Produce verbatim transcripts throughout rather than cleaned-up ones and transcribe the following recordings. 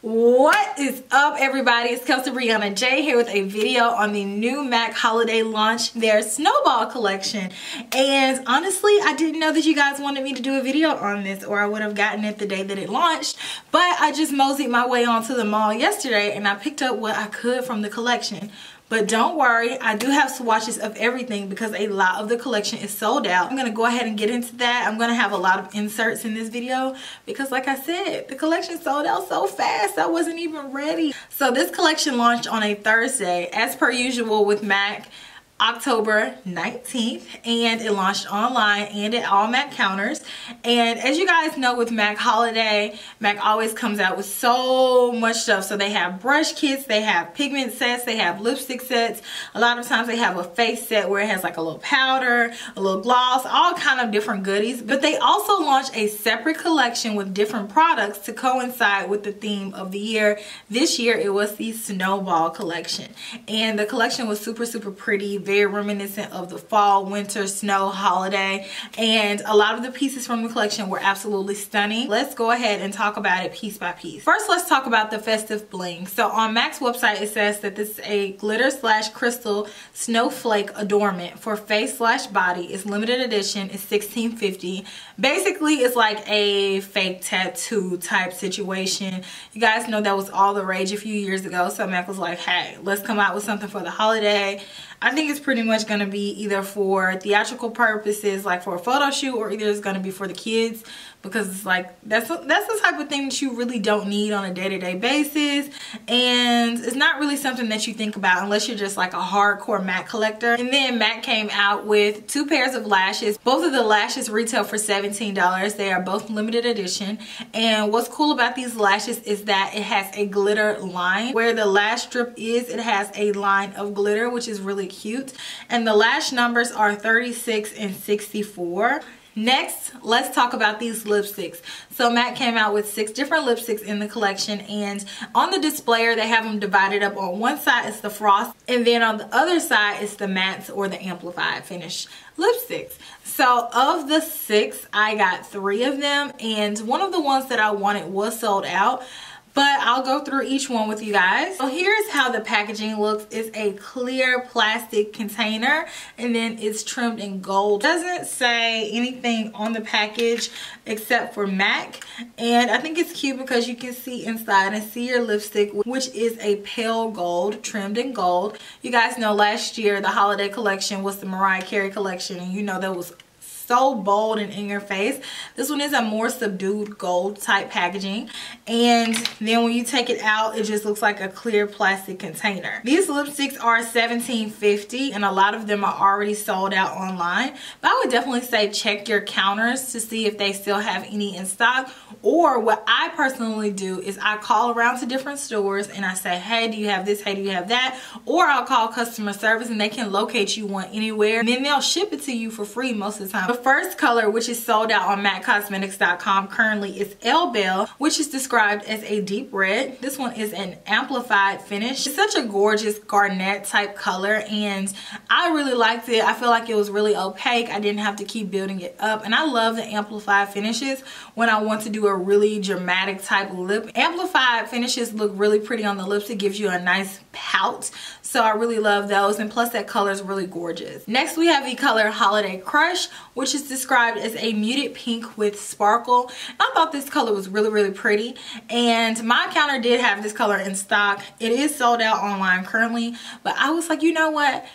What is up, everybody? It's Kelsee Briana Jai here with a video on the new MAC holiday launch, their Snowball collection. And honestly, I didn't know that you guys wanted me to do a video on this, or I would have gotten it the day that it launched. But I just moseyed my way onto the mall yesterday and I picked up what I could from the collection. But don't worry, I do have swatches of everything because a lot of the collection is sold out. I'm going to go ahead and get into that. I'm going to have a lot of inserts in this video because, like I said, the collection sold out so fast I wasn't even ready. So this collection launched on a Thursday, as per usual with MAC, October nineteenth, and it launched online and at all MAC counters. And as you guys know, with MAC holiday, MAC always comes out with so much stuff. So they have brush kits, they have pigment sets, they have lipstick sets. A lot of times they have a face set where it has like a little powder, a little gloss, all kind of different goodies. But they also launch a separate collection with different products to coincide with the theme of the year. This year it was the Snowball collection, and the collection was super super pretty, very reminiscent of the fall, winter, snow holiday, and a lot of the pieces from the collection were absolutely stunning. Let's go ahead and talk about it piece by piece. First, let's talk about the festive bling. So on MAC's website, it says that this is a glitter slash crystal snowflake adornment for face slash body. It's limited edition. It's sixteen fifty. Basically, it's like a fake tattoo type situation. You guys know that was all the rage a few years ago, so MAC was like, hey, let's come out with something for the holiday. I think it's pretty much going to be either for theatrical purposes, like for a photo shoot, or either it's going to be for the kids, because it's like that's that's the type of thing that you really don't need on a day-to-day basis, and it's not really something that you think about unless you're just like a hardcore MAC collector. And then MAC came out with two pairs of lashes. Both of the lashes retail for seventeen dollars. They are both limited edition, and what's cool about these lashes is that it has a glitter line. Where the lash strip is, it has a line of glitter, which is really cute, and the lash numbers are thirty-six and sixty-four. Next, let's talk about these lipsticks. So MAC came out with six different lipsticks in the collection, and on the displayer they have them divided up. On one side is the Frost, and then on the other side is the Mattes or the Amplified Finish lipsticks. So of the six, I got three of them, and one of the ones that I wanted was sold out. But I'll go through each one with you guys. So here's how the packaging looks. It's a clear plastic container, and then it's trimmed in gold. It doesn't say anything on the package except for MAC, and I think it's cute because you can see inside and see your lipstick, which is a pale gold trimmed in gold. You guys know last year the holiday collection was the Mariah Carey collection, and you know that was so bold and in your face. This one is a more subdued gold type packaging, and then when you take it out, it just looks like a clear plastic container. These lipsticks are seventeen fifty, and a lot of them are already sold out online, but I would definitely say check your counters to see if they still have any in stock. Or what I personally do is I call around to different stores and I say, hey, do you have this? Hey, do you have that? Or I'll call customer service and they can locate you one anywhere, and then they'll ship it to you for free most of the time. The first color, which is sold out on mac cosmetics dot com currently, is Elle Belle, which is described as a deep red. This one is an amplified finish. It's such a gorgeous garnet type color, and I really liked it. I feel like it was really opaque. I didn't have to keep building it up, and I love the amplified finishes when I want to do a really dramatic type lip. Amplified finishes look really pretty on the lips. It gives you a nice pout, so I really love those, and plus that color is really gorgeous. Next, we have the color Holiday Crush, which which is described as a muted pink with sparkle. I thought this color was really, really pretty, and my counter did have this color in stock. It is sold out online currently, but I was like, you know what?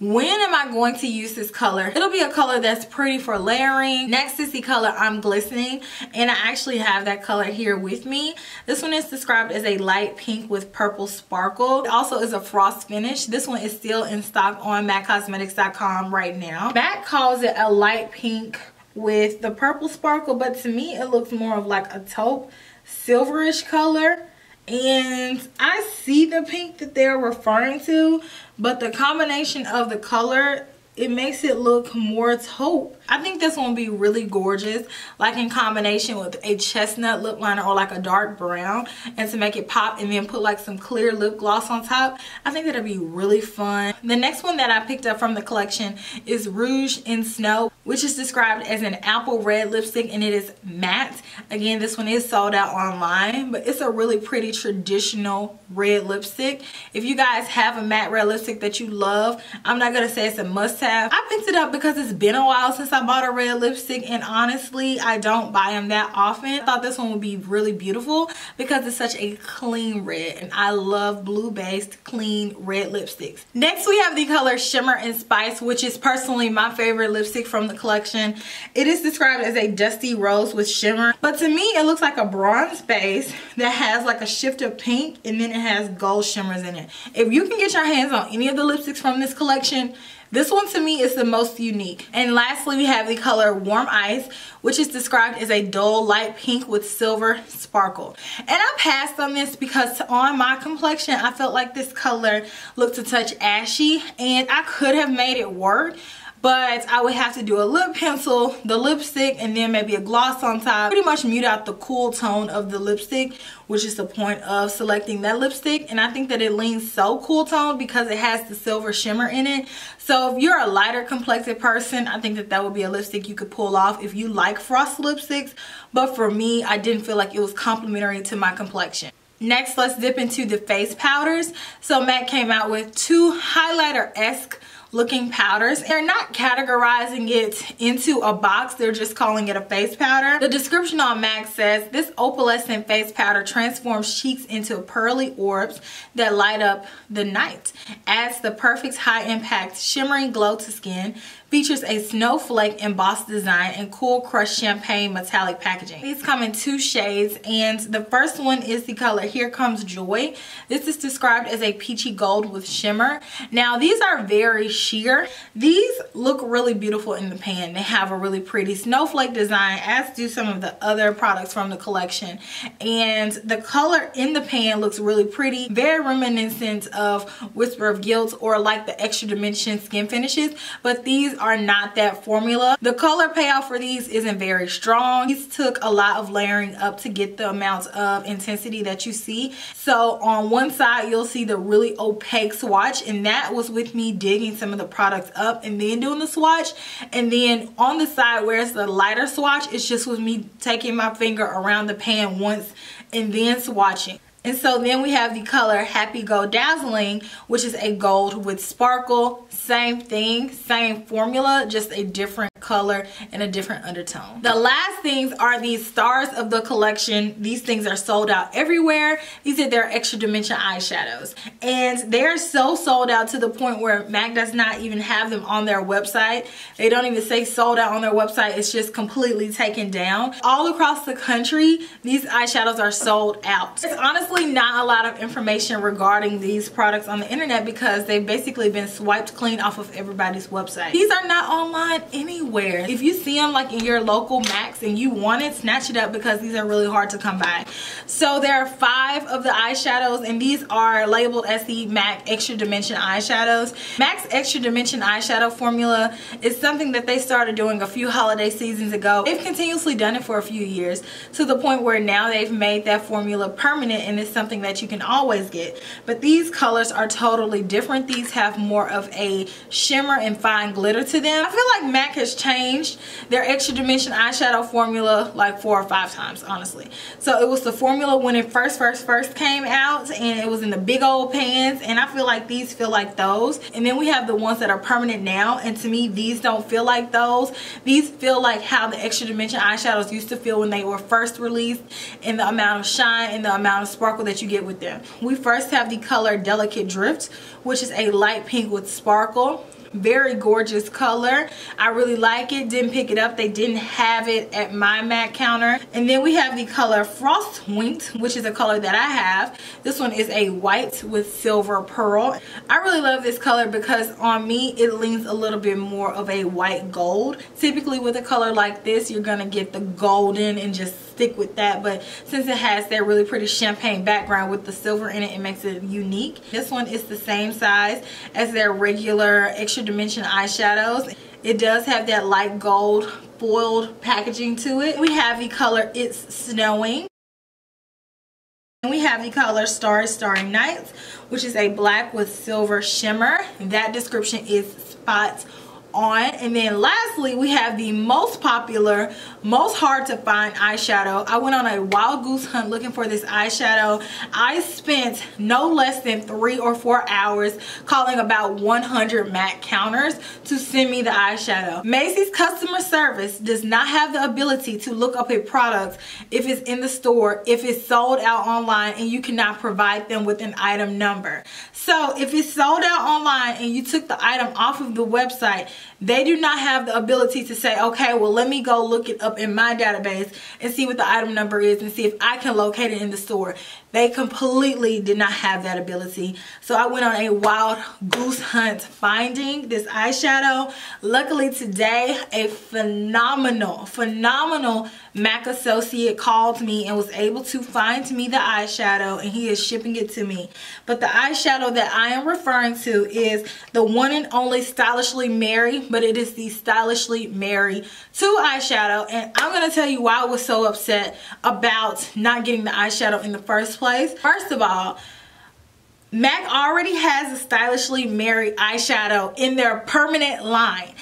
When am I going to use this color? It'll be a color that's pretty for layering. Next is the color I'm Glistening, and I actually have that color here with me. This one is described as a light pink with purple sparkle. It also is a frost finish. This one is still in stock on mac cosmetics dot com right now. MAC calls it a light pink with the purple sparkle, but to me it looks more of like a taupe, silverish color. And I see the pink that they're referring to, but the combination of the color it makes it look more taupe. I think this one will be really gorgeous, like in combination with a chestnut lip liner or like a dark brown, and to make it pop and then put like some clear lip gloss on top. I think that'll be really fun. The next one that I picked up from the collection is Rouge in Snow, which is described as an apple red lipstick, and it is matte. Again, this one is sold out online, but it's a really pretty traditional red lipstick. If you guys have a matte red lipstick that you love, I'm not going to say it's a must have. I picked it up because it's been a while since I bought a red lipstick, and honestly I don't buy them that often. I thought this one would be really beautiful because it's such a clean red, and I love blue based clean red lipsticks. Next we have the color Shimmer and Spice, which is personally my favorite lipstick from the collection. It is described as a dusty rose with shimmer, but to me it looks like a bronze base that has like a shift of pink, and then it has gold shimmers in it. If you can get your hands on any of the lipsticks from this collection, this one to me is the most unique. And lastly we have the color Warm Ice, which is described as a dull light pink with silver sparkle. And I passed on this because on my complexion I felt like this color looked a touch ashy, and I could have made it work, but I would have to do a lip pencil, the lipstick, and then maybe a gloss on top. Pretty much mute out the cool tone of the lipstick, which is the point of selecting that lipstick. And I think that it leans so cool tone because it has the silver shimmer in it. So if you're a lighter complected person, I think that that would be a lipstick you could pull off if you like frost lipsticks. But for me, I didn't feel like it was complimentary to my complexion. Next, let's dip into the face powders. So MAC came out with two highlighter-esque looking powders. They're not categorizing it into a box, they're just calling it a face powder. The description on MAC says, this opalescent face powder transforms cheeks into pearly orbs that light up the night, adds the perfect high impact shimmering glow to skin, features a snowflake embossed design and cool crushed champagne metallic packaging. These come in two shades, and the first one is the color Here Comes Joy. This is described as a peachy gold with shimmer. Now these are very sheer. These look really beautiful in the pan. They have a really pretty snowflake design, as do some of the other products from the collection, and the color in the pan looks really pretty, very reminiscent of Whisper of Guilt or like the Extra Dimension skin finishes, but these are not that formula. The color payoff for these isn't very strong. These took a lot of layering up to get the amount of intensity that you see. So on one side you'll see the really opaque swatch, and that was with me digging some of the products up and then doing the swatch, and then on the side where it's the lighter swatch, it's just with me taking my finger around the pan once and then swatching. And so then we have the color Happy Go Dazzling, which is a gold with sparkle. Same thing, same formula, just a different color and a different undertone. The last things are these stars of the collection. These things are sold out everywhere. These are their Extra Dimension eyeshadows, and they're so sold out to the point where MAC does not even have them on their website. They don't even say sold out on their website. It's just completely taken down. All across the country, these eyeshadows are sold out. It's honestly not a lot of information regarding these products on the internet because they've basically been swiped clean off of everybody's website. These are not online anywhere. If you see them like in your local MACs and you want it, snatch it up because these are really hard to come by. So there are five of the eyeshadows, and these are labeled as the MAC Extra Dimension eyeshadows. MAC's Extra Dimension eyeshadow formula is something that they started doing a few holiday seasons ago. They've continuously done it for a few years to the point where now they've made that formula permanent, and it's something that you can always get. But these colors are totally different. These have more of a shimmer and fine glitter to them. I feel like MAC has changed their Extra Dimension eyeshadow formula like four or five times, honestly. So it was the formula when it first first first came out, and it was in the big old pans, and I feel like these feel like those. And then we have the ones that are permanent now, and to me these don't feel like those. These feel like how the Extra Dimension eyeshadows used to feel when they were first released, in the amount of shine and the amount of sparkle that you get with them. We first have the color Delicate Drift, which is a light pink with sparkle. Very gorgeous color. I really like it. Didn't pick it up. They didn't have it at my MAC counter. And then we have the color Frostwinked, which is a color that I have. This one is a white with silver pearl. I really love this color because on me it leans a little bit more of a white gold. Typically with a color like this you're going to get the golden and just stick with that, but since it has that really pretty champagne background with the silver in it, it makes it unique. This one is the same size as their regular Extra Dimension eyeshadows. It does have that light gold foiled packaging to it. We have the color It's Snowing. And we have the color Starry, Starry Night, which is a black with silver shimmer. That description is spot on. And then lastly, we have the most popular, most hard to find eyeshadow. I went on a wild goose hunt looking for this eyeshadow. I spent no less than three or four hours calling about one hundred M A C counters to send me the eyeshadow. Macy's customer service does not have the ability to look up a product if it's in the store, if it's sold out online and you cannot provide them with an item number. So if it's sold out online and you took the item off of the website, they do not have the ability to say, okay, well, let me go look it up in my database and see what the item number is and see if I can locate it in the store. They completely did not have that ability. So I went on a wild goose hunt finding this eyeshadow. Luckily today, a phenomenal, phenomenal M A C associate called me and was able to find me the eyeshadow, and he is shipping it to me. But the eyeshadow that I am referring to is the one and only Stylishly Merry, but it is the Stylishly Merry two eyeshadow, and I'm going to tell you why I was so upset about not getting the eyeshadow in the first place. First of all, M A C already has a Stylishly Merry eyeshadow in their permanent line,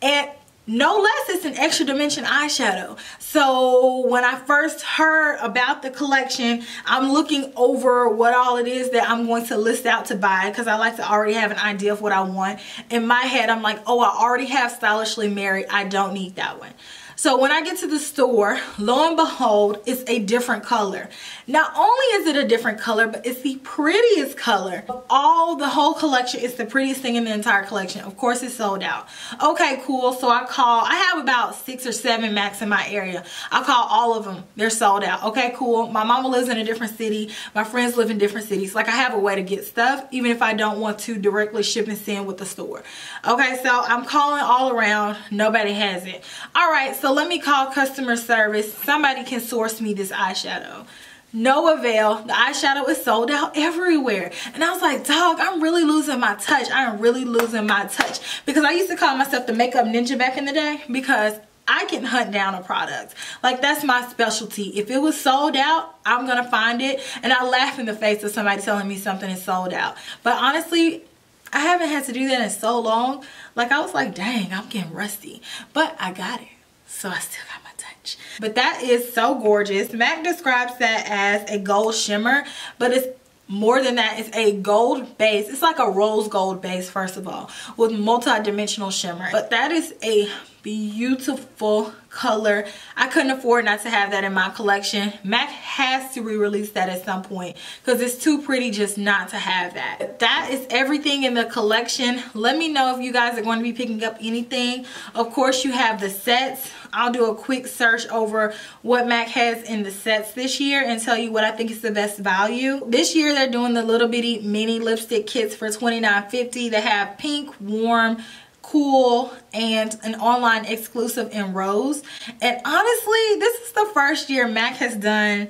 and no less it's an Extra Dimension eyeshadow. So when I first heard about the collection, I'm looking over what all it is that I'm going to list out to buy, because I like to already have an idea of what I want. In my head, I'm like, oh, I already have Stylishly Merry, I don't need that one. So when I get to the store, lo and behold, it's a different color. Not only is it a different color, but it's the prettiest color. All the whole collection is the prettiest thing in the entire collection. Of course, it's sold out. Okay, cool. So I call, I have about six or seven M A Cs in my area. I call all of them. They're sold out. Okay, cool. My mama lives in a different city. My friends live in different cities. Like, I have a way to get stuff, even if I don't want to directly ship and send with the store. Okay, so I'm calling all around. Nobody has it. All right, so So let me call customer service. Somebody can source me this eyeshadow. No avail. The eyeshadow is sold out everywhere. And I was like, dog, I'm really losing my touch. I am really losing my touch. Because I used to call myself the makeup ninja back in the day, because I can hunt down a product. Like, that's my specialty. If it was sold out, I'm going to find it. And I laugh in the face of somebody telling me something is sold out. But honestly, I haven't had to do that in so long. Like, I was like, dang, I'm getting rusty. But I got it. So I still got my touch. But that is so gorgeous. M A C describes that as a gold shimmer, but it's more than that. It's a gold base. It's like a rose gold base, first of all, with multi-dimensional shimmer. But that is a beautiful color. I couldn't afford not to have that in my collection. M A C has to re-release that at some point, because it's too pretty just not to have that. That is everything in the collection. Let me know if you guys are going to be picking up anything. Of course, you have the sets. I'll do a quick search over what M A C has in the sets this year and tell you what I think is the best value. This year, they're doing the little bitty mini lipstick kits for twenty-nine fifty. They have pink, warm, cool, and an online exclusive in rose. And honestly, this is the first year M A C has done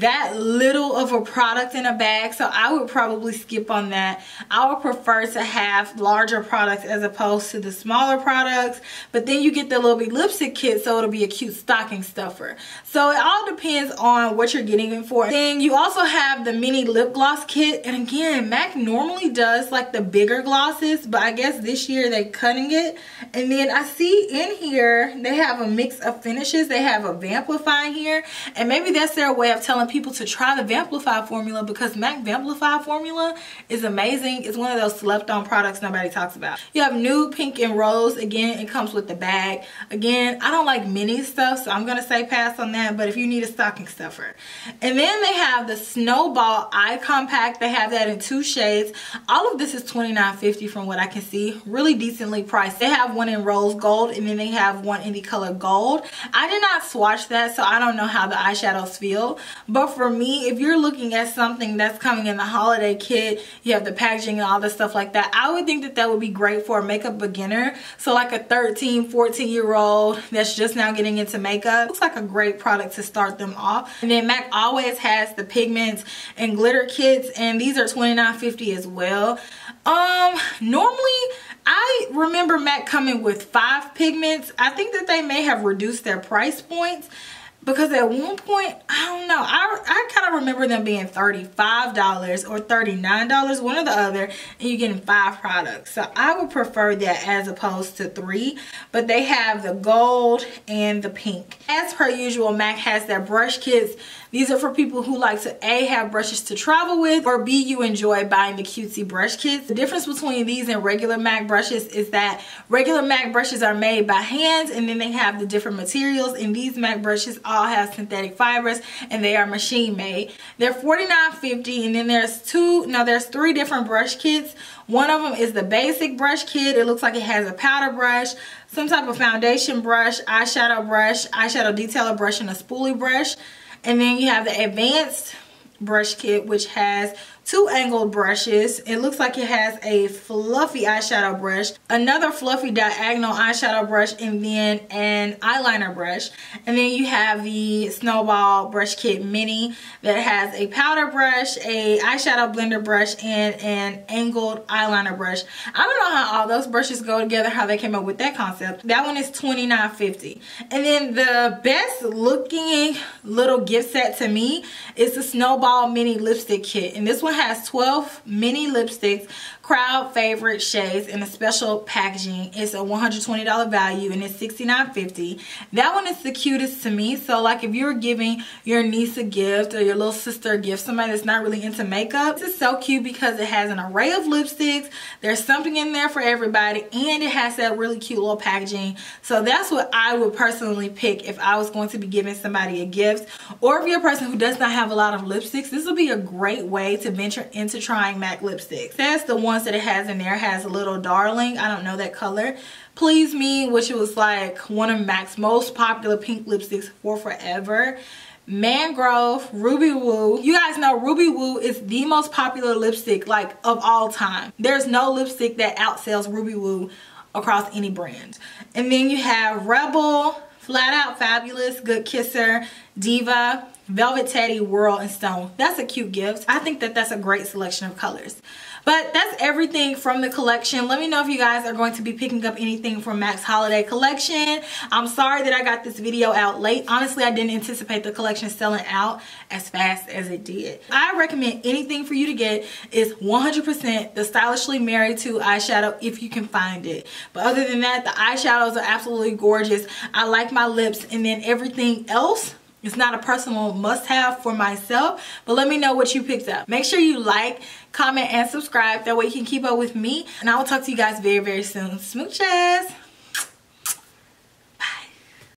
that little of a product in a bag, so I would probably skip on that. I would prefer to have larger products as opposed to the smaller products, but then you get the little bit lipstick kit, so it'll be a cute stocking stuffer. So it all depends on what you're getting it for. Then you also have the mini lip gloss kit, and again, M A C normally does like the bigger glosses, but I guess this year they're cutting it. And then I see in here they have a mix of finishes. They have a Vamplify here, and maybe that's their way of telling people to try the Vamplify formula, because M A C Vamplify formula is amazing. It's one of those slept on products nobody talks about. You have nude, pink, and rose. Again, it comes with the bag. Again, I don't like mini stuff, so I'm gonna say pass on that, but if you need a stocking stuffer. And then they have the Snow Ball Eye Compact. They have that in two shades. All of this is twenty-nine fifty from what I can see. Really decently priced. They have one in rose gold, and then they have one in the color gold. I did not swatch that, so I don't know how the eyeshadows feel. But for me, if you're looking at something that's coming in the holiday kit, you have the packaging and all the stuff like that, I would think that that would be great for a makeup beginner. So like a thirteen, fourteen year old that's just now getting into makeup, looks like a great product to start them off. And then MAC always has the pigments and glitter kits, and these are twenty-nine fifty as well. Um, normally I remember MAC coming with five pigments. I think that they may have reduced their price points, because at one point, I don't know, I, I kind of remember them being thirty-five dollars or thirty-nine dollars, one or the other, and you're getting five products. So I would prefer that as opposed to three, but they have the gold and the pink. As per usual, MAC has their brush kits. These are for people who like to A, have brushes to travel with, or B, you enjoy buying the cutesy brush kits. The difference between these and regular MAC brushes is that regular MAC brushes are made by hand, and then they have the different materials, and these MAC brushes are have synthetic fibers and they are machine made. They're forty-nine fifty, and then there's two no there's three different brush kits. One of them is the basic brush kit. It looks like it has a powder brush, some type of foundation brush, eyeshadow brush, eyeshadow detailer brush, and a spoolie brush. And then you have the advanced brush kit, which has two angled brushes. It looks like it has a fluffy eyeshadow brush, another fluffy diagonal eyeshadow brush, and then an eyeliner brush. And then you have the Snow Ball brush kit mini that has a powder brush, a eyeshadow blender brush, and an angled eyeliner brush. I don't know how all those brushes go together, how they came up with that concept. That one is twenty-nine fifty. And then the best looking little gift set to me is the Snow Ball Mini Lipstick Kit, and this one has twelve mini lipsticks, crowd favorite shades, and a special packaging. It's a one hundred twenty dollar value, and it's sixty-nine fifty. That one is the cutest to me. So like if you're giving your niece a gift or your little sister a gift, somebody that's not really into makeup, this is so cute because it has an array of lipsticks. There's something in there for everybody, and it has that really cute little packaging. So that's what I would personally pick if I was going to be giving somebody a gift, or if you're a person who does not have a lot of lipsticks, this would be a great way to venture into trying MAC lipsticks. That's the ones that it has in there. Has a little darling, I don't know that color, Please Me, which was like one of MAC's most popular pink lipsticks for forever. Mangrove, Ruby Woo. You guys know Ruby Woo is the most popular lipstick like of all time. There's no lipstick that outsells Ruby Woo across any brand. And then you have Rebel, Flat Out Fabulous, Good Kisser, Diva, Velvet Teddy, Whirl, and Stone. That's a cute gift. I think that that's a great selection of colors. But that's everything from the collection. Let me know if you guys are going to be picking up anything from MAC's holiday collection. I'm sorry that I got this video out late. Honestly, I didn't anticipate the collection selling out as fast as it did. I recommend anything for you to get is one hundred percent the Stylishly Merry two eyeshadow if you can find it. But other than that, the eyeshadows are absolutely gorgeous. I like my lips, and then everything else, it's not a personal must-have for myself, but let me know what you picked up. Make sure you like, comment, and subscribe. That way you can keep up with me, and I will talk to you guys very, very soon. Smooches!